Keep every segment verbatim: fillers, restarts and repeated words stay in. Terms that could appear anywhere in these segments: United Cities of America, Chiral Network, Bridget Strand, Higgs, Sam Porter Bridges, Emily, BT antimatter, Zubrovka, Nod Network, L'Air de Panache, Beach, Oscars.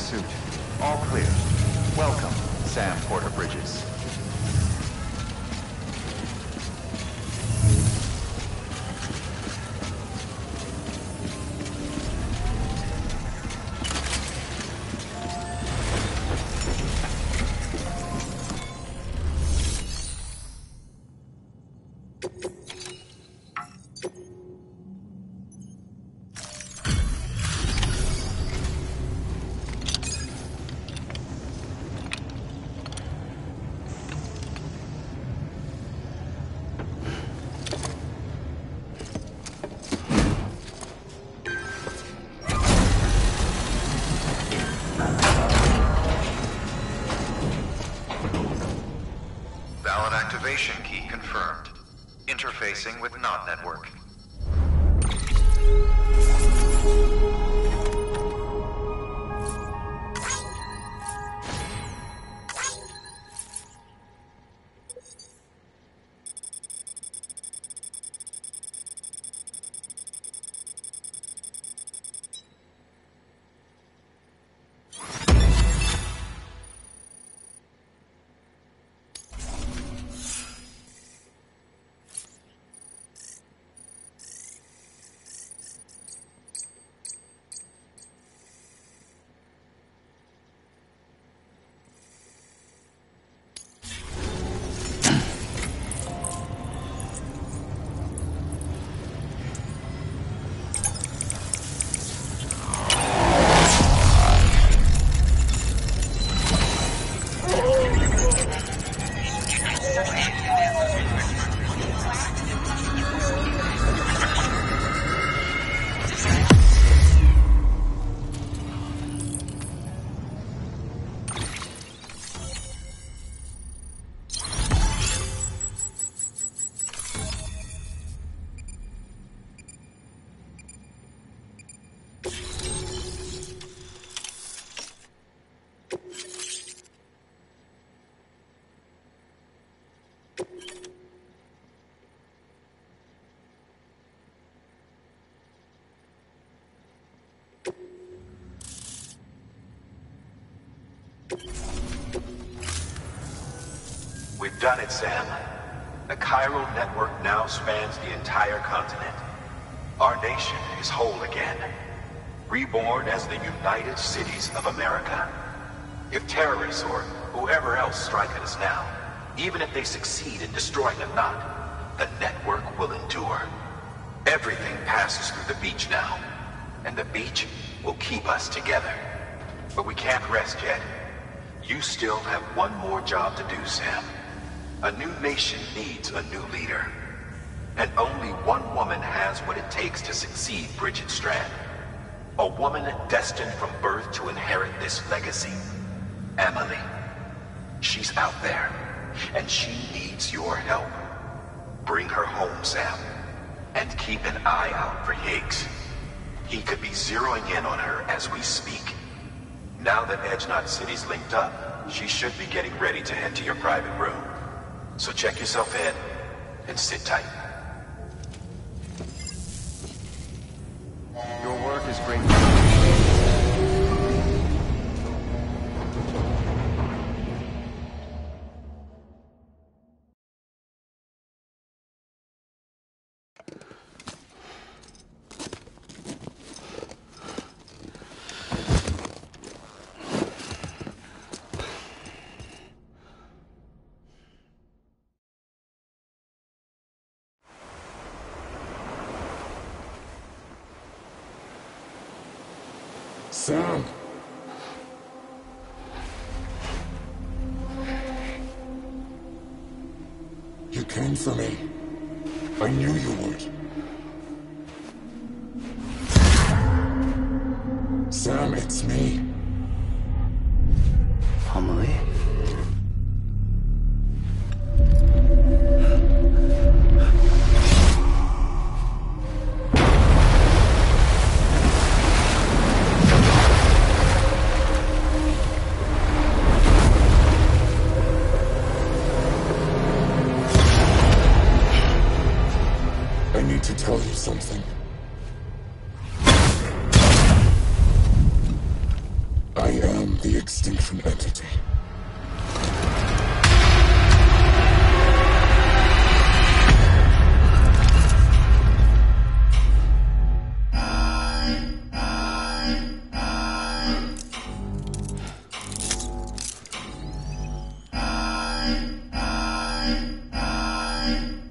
suit. All clear. Welcome, Sam Porter Bridges. Activation key confirmed. Interfacing with Nod Network. We've done it, Sam. The Chiral Network now spans the entire continent. Our nation is whole again, reborn as the United Cities of America. If terrorists or whoever else strike at us now, even if they succeed in destroying a knot, the network will endure. Everything passes through the beach now, and the beach will keep us together. But we can't rest yet. You still have one more job to do, Sam. A new nation needs a new leader. And only one woman has what it takes to succeed Bridget Strand. A woman destined from birth to inherit this legacy. Emily. She's out there, and she needs your help. Bring her home, Sam. And keep an eye out for Higgs. He could be zeroing in on her as we speak. Now that Edgenot City's linked up, she should be getting ready to head to your private room. So check yourself in, and sit tight. Your work is great. Sam. You came for me. I knew you would. Sam, it's me. Emily. Something. I am. extinction entity.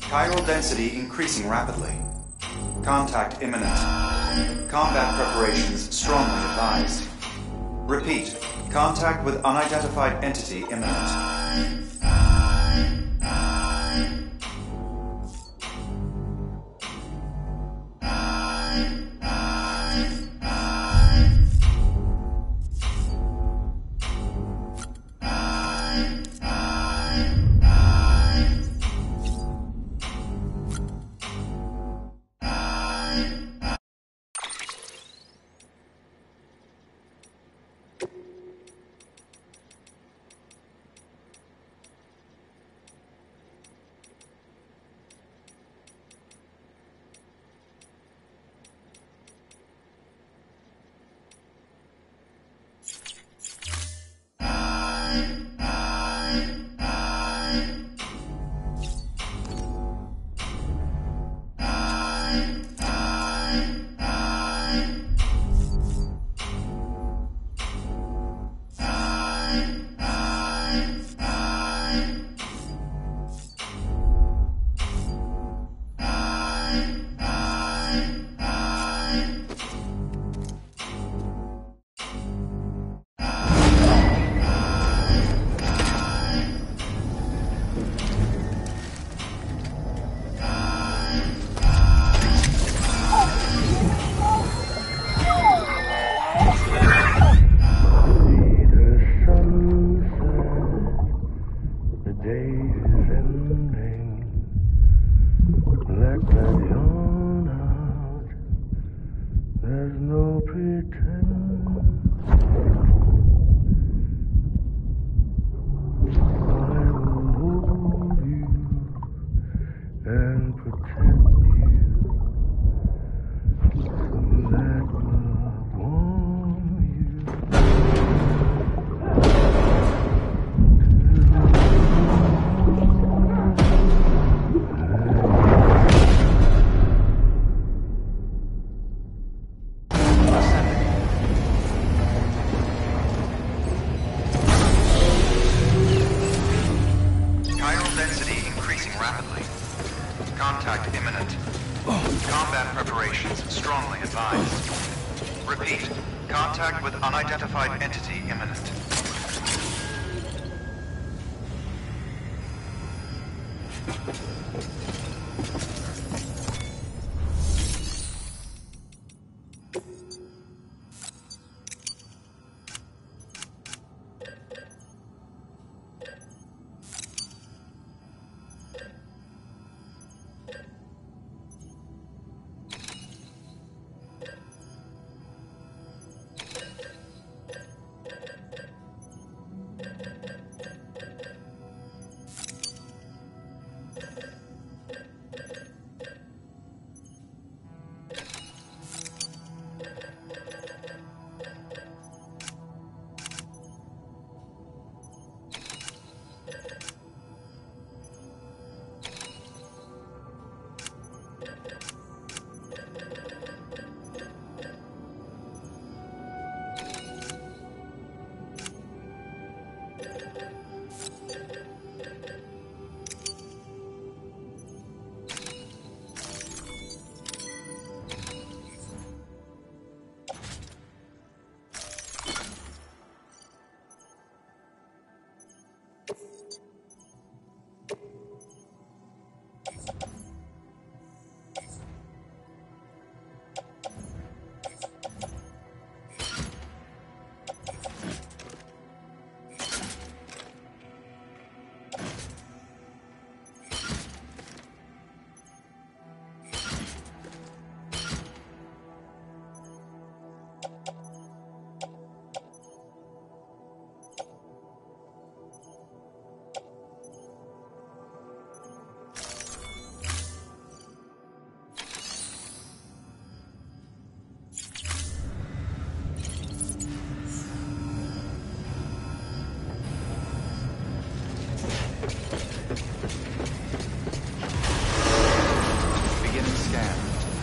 Chiral density increasing rapidly. Contact imminent. Combat preparations strongly advised. Repeat, contact with unidentified entity imminent.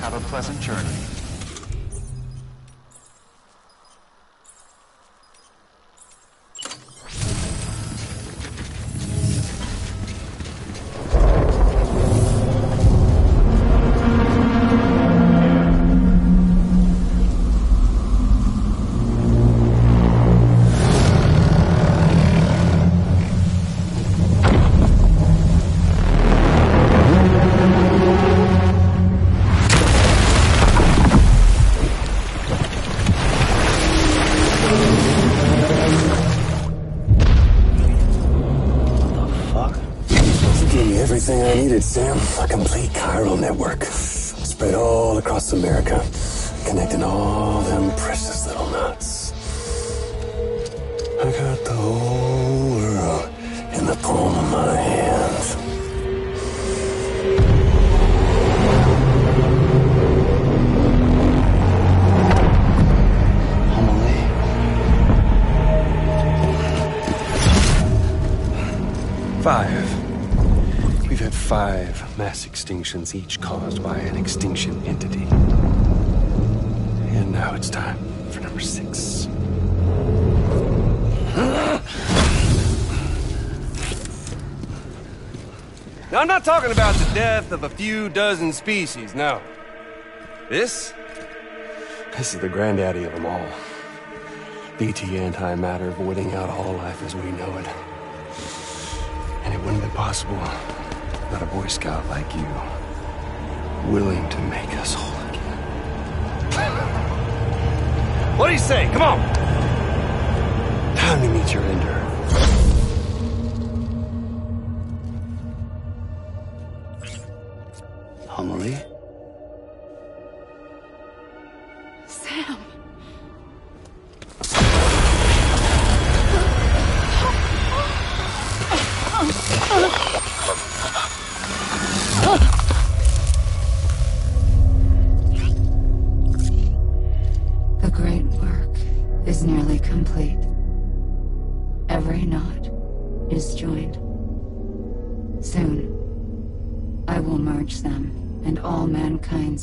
Have a pleasant journey. Sam, a complete Chiral network, spread all across America, connecting all them precious little knots. I got the whole world in the palm of my hand. Five mass extinctions, each caused by an extinction entity. And now it's time for number six. Now, I'm not talking about the death of a few dozen species, no. This? This is the granddaddy of them all. B T antimatter voiding out all life as we know it. And it wouldn't be possible. Not a Boy Scout like you, willing to make us whole again. What do you say? Come on! Time to meet your ender. Emily? Sam!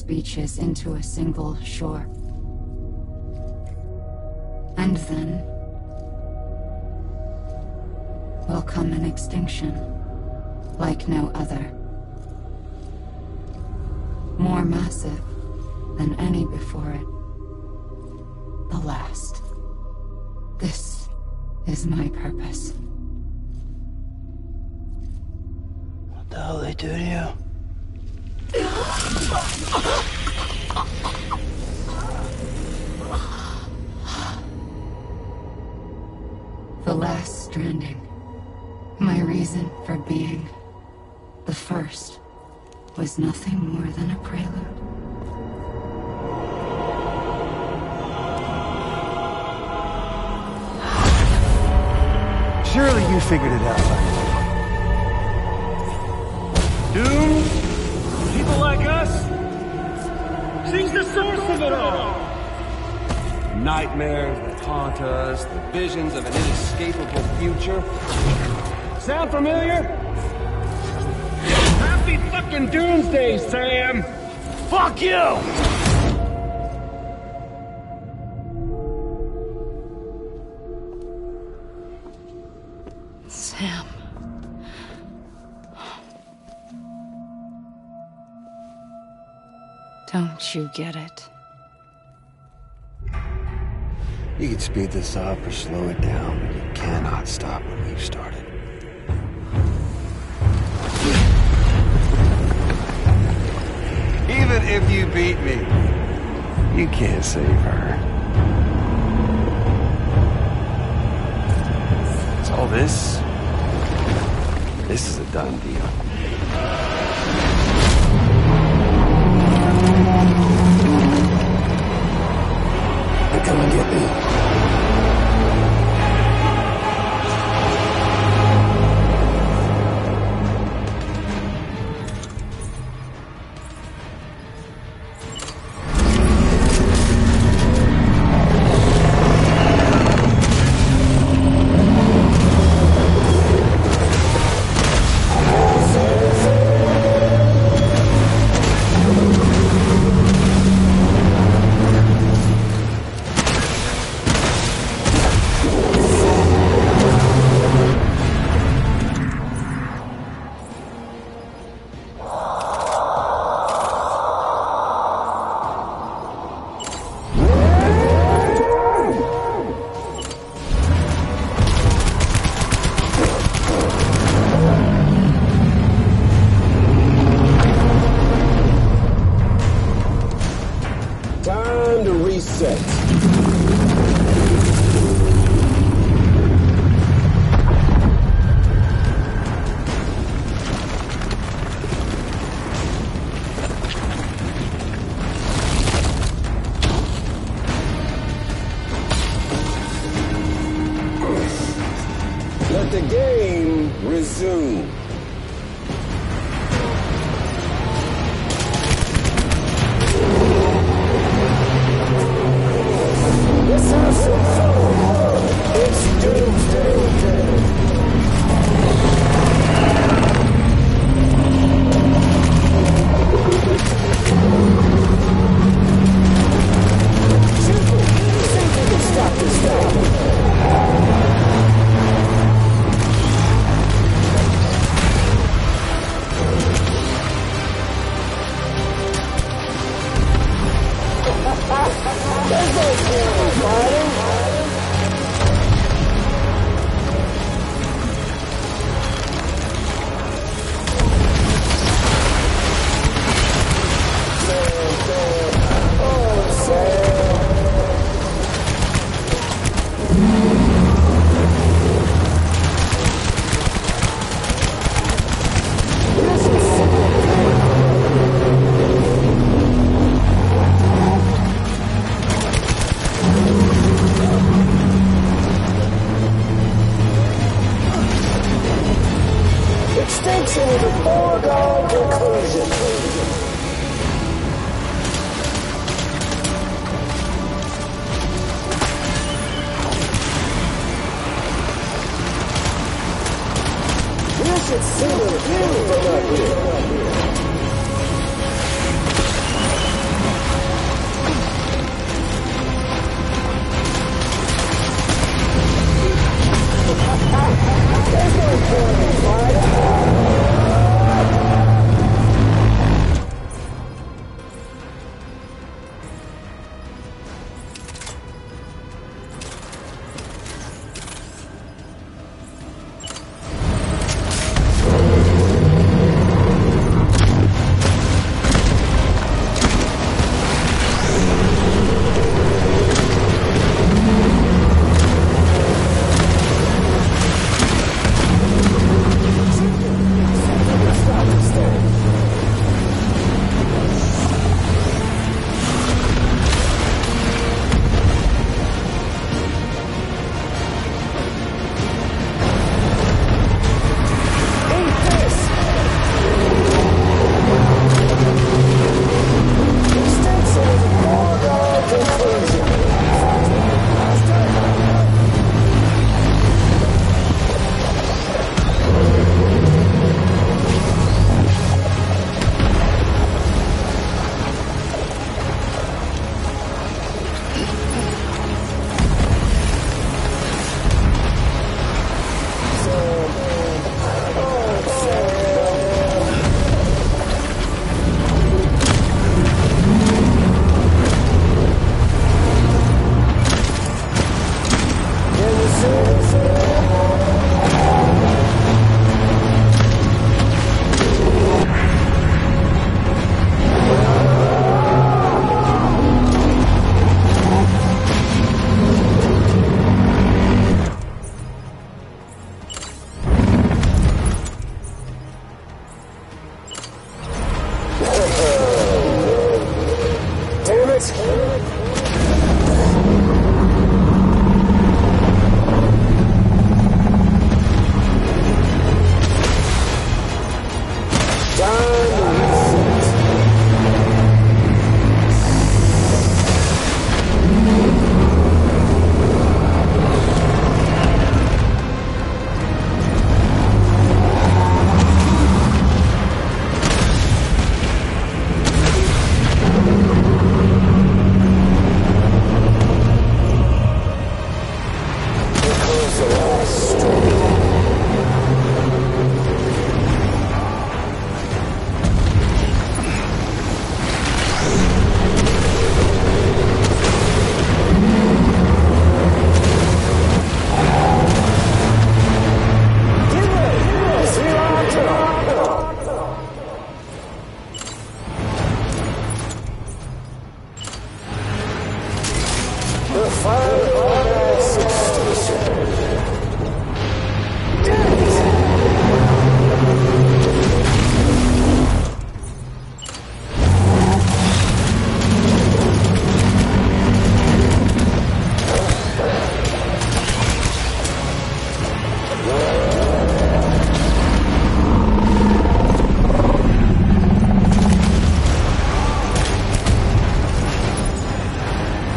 Beaches into a single shore. And then will come an extinction like no other. More massive than any before it. The last. This is my purpose. What the hell they do to you? The last stranding, my reason for being. The first was nothing more than a prelude. Surely you figured it out by now. Doom? People like us? She's the source of it all! Nightmares that haunt us, the visions of an inescapable future. Sound familiar? Happy fucking doomsday, Sam! Fuck you! Don't you get it? You can speed this up or slow it down, but you cannot stop what we've started. Even if you beat me, you can't save her. It's all this. This is a done deal. Come and get me. sets.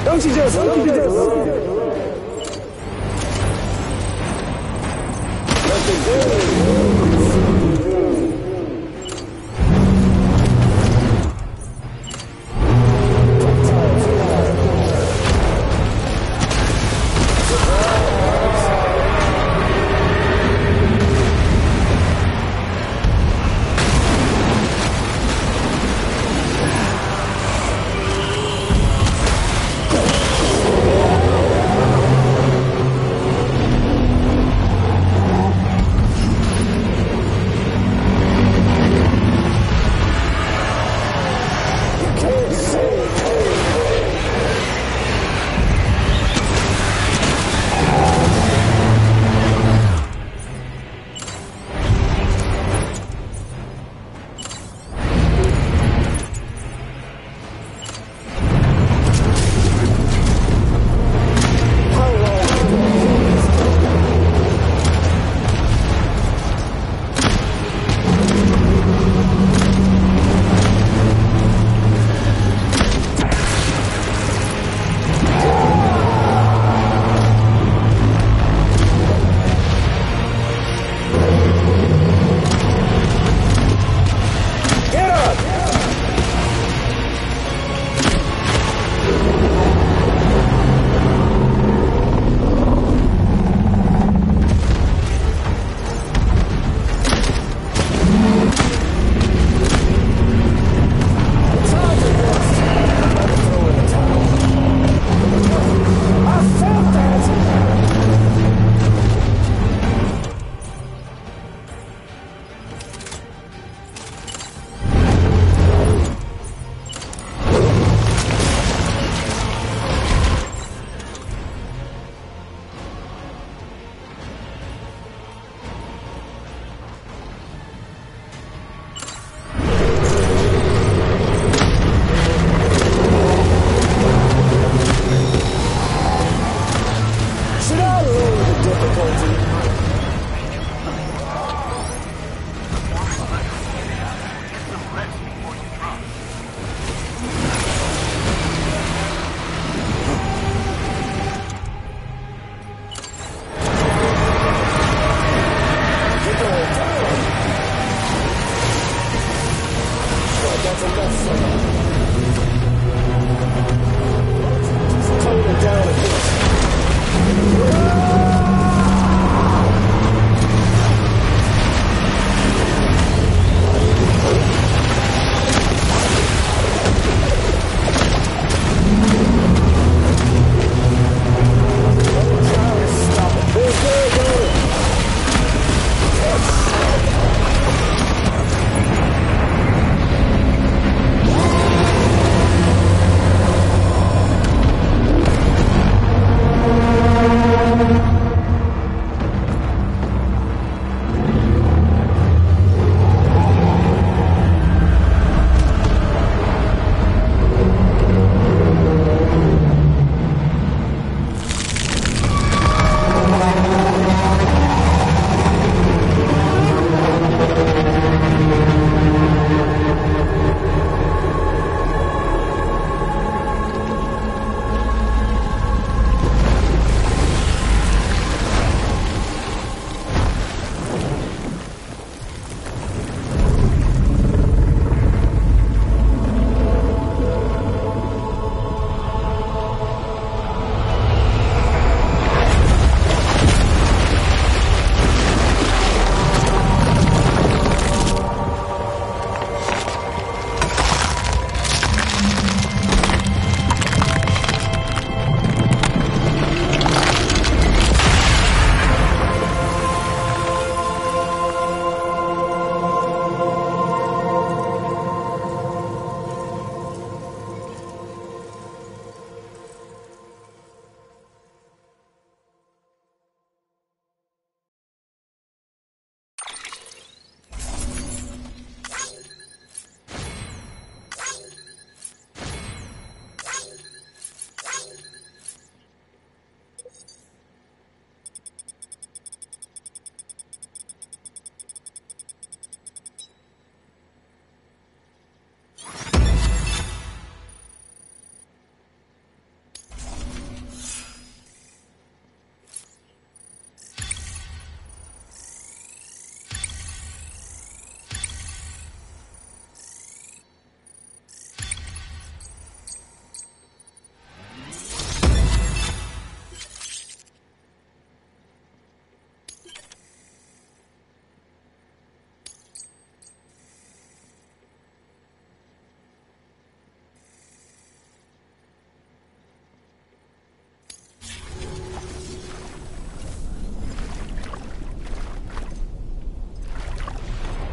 Don't you do this? Don't you do this?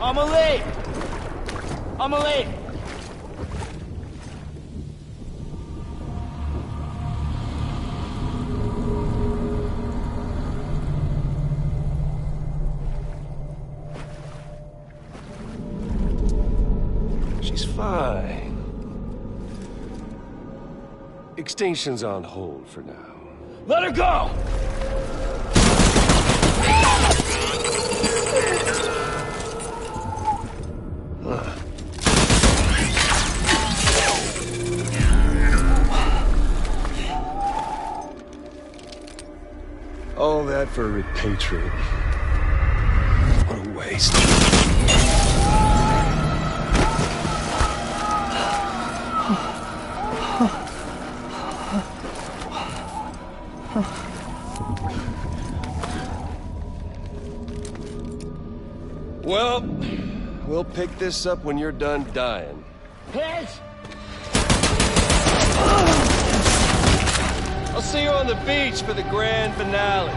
Emily! Emily! She's fine. Extinction's on hold for now. Let her go! All that for repatriating. What a waste. Well, we'll pick this up when you're done dying. Heads! I'll see you on the beach for the grand finale.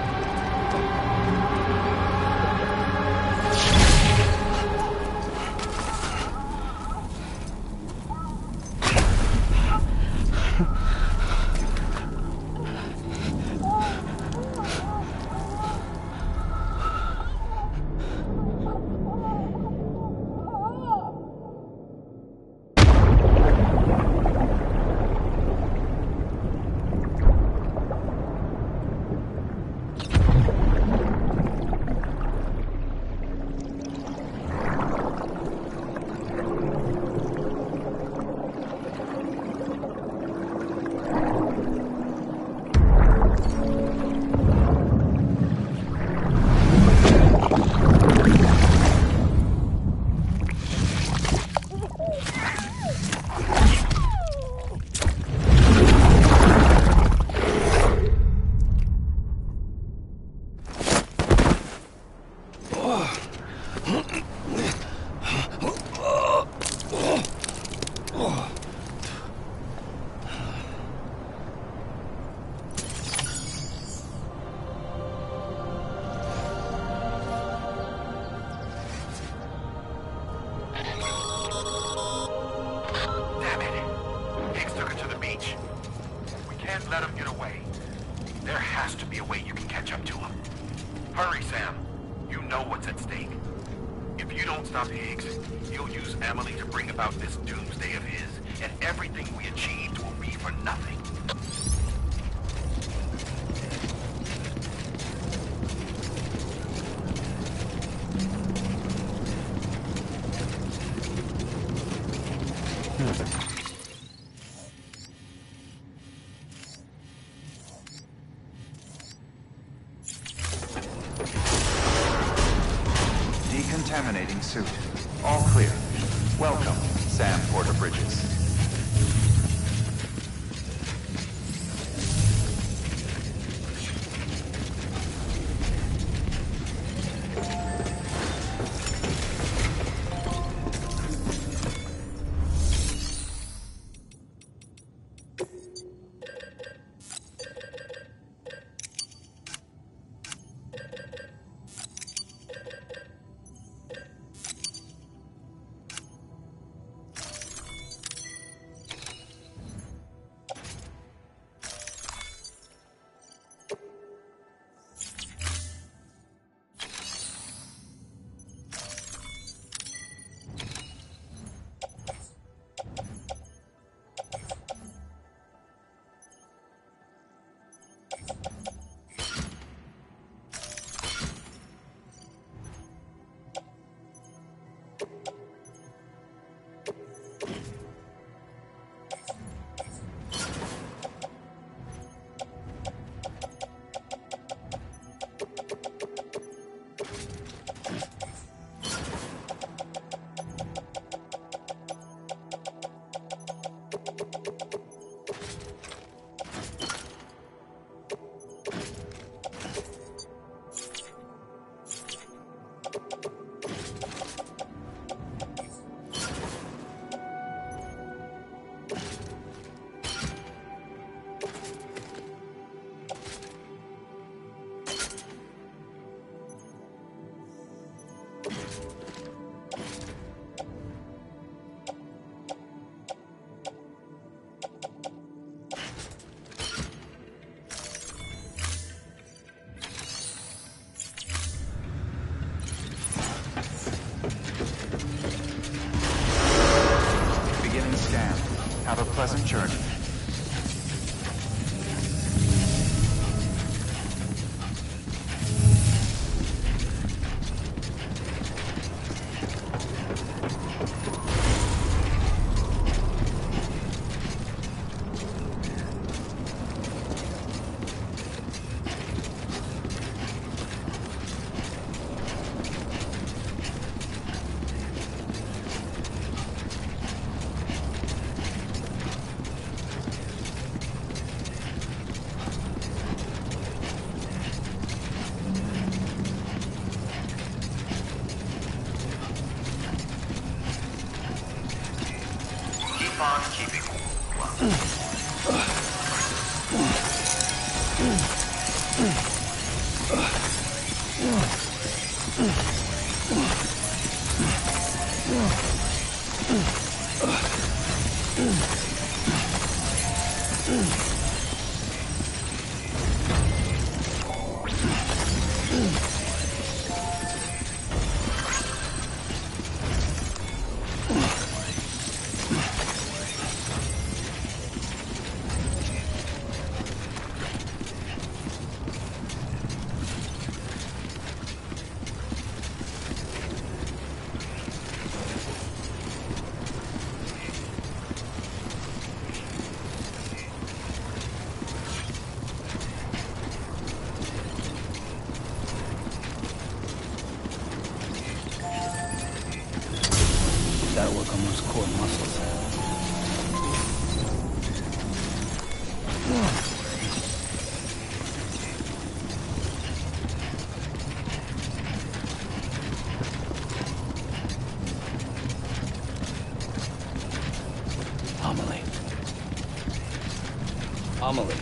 Emily.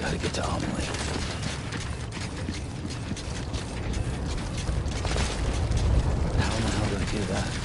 Gotta get to Emily. How in the hell did I do that?